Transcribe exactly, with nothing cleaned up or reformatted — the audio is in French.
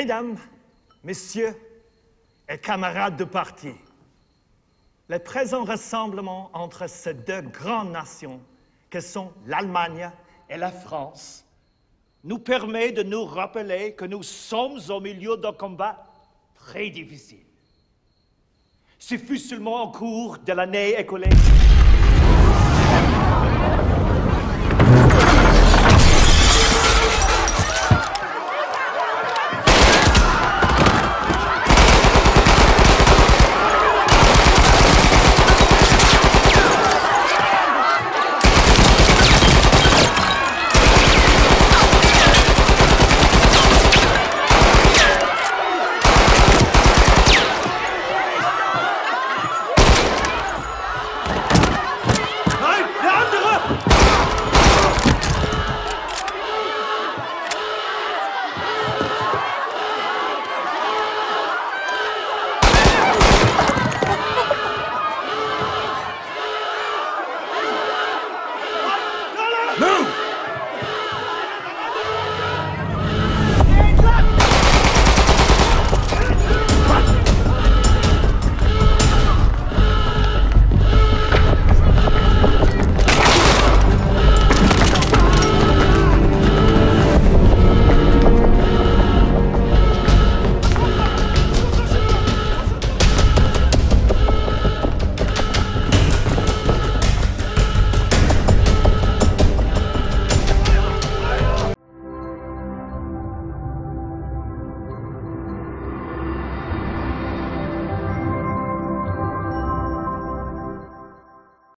Mesdames, Messieurs et camarades de parti, le présent rassemblement entre ces deux grandes nations que sont l'Allemagne et la France nous permet de nous rappeler que nous sommes au milieu d'un combat très difficile. Ce fut seulement au cours de l'année écologique.